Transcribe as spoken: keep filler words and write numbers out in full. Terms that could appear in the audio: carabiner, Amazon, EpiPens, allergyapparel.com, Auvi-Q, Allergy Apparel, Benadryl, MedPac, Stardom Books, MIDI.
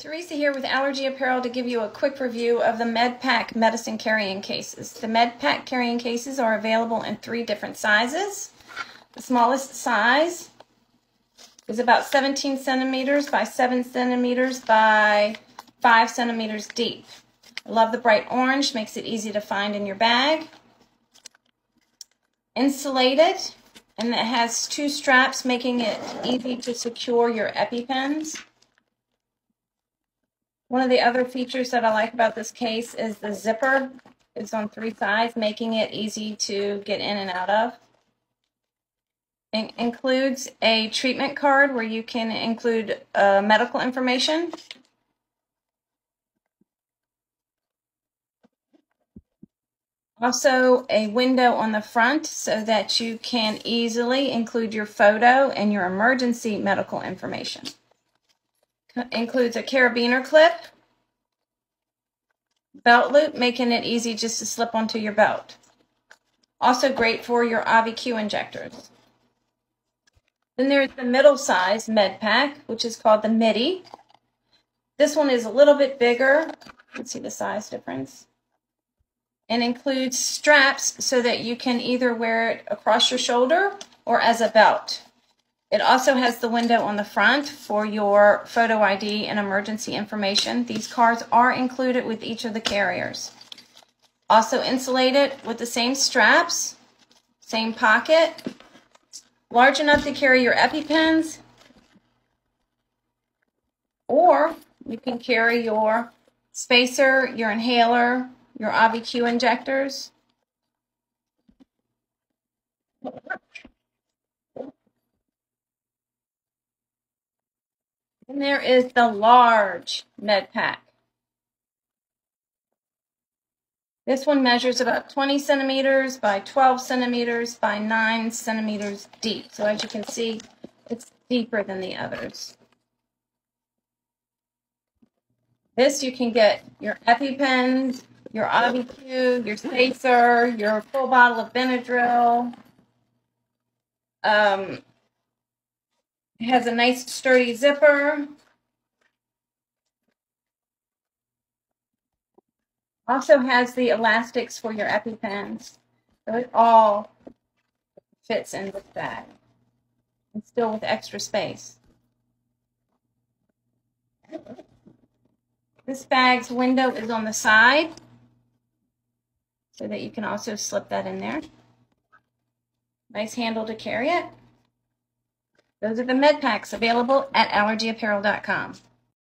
Teresa here with Allergy Apparel to give you a quick review of the MedPac medicine carrying cases. The MedPac carrying cases are available in three different sizes. The smallest size is about seventeen centimeters by seven centimeters by five centimeters deep. I love the bright orange, makes it easy to find in your bag. Insulated, and it has two straps, making it easy to secure your EpiPens. One of the other features that I like about this case is the zipper. It's on three sides, making it easy to get in and out of. It includes a treatment card where you can include uh, medical information. Also a window on the front so that you can easily include your photo and your emergency medical information. Includes a carabiner clip, belt loop, making it easy just to slip onto your belt. Also great for your Auvi-Q injectors. Then there's the middle size MedPac, which is called the MIDI. This one is a little bit bigger. Let's see the size difference. And includes straps so that you can either wear it across your shoulder or as a belt. It also has the window on the front for your photo I D and emergency information. These cards are included with each of the carriers. Also insulated with the same straps, same pocket, large enough to carry your EpiPens, or you can carry your spacer, your inhaler, your Auvi-Q injectors. And there is the large MedPac. This one measures about twenty centimeters by twelve centimeters by nine centimeters deep. So as you can see, it's deeper than the others. This you can get your EpiPens, your Auvi-Q, your spacer, your full bottle of Benadryl. Um, It has a nice sturdy zipper. Also has the elastics for your EpiPens. So it all fits in with that. And still with extra space. This bag's window is on the side, so that you can also slip that in there. Nice handle to carry it. Those are the MedPacs available at allergy apparel dot com.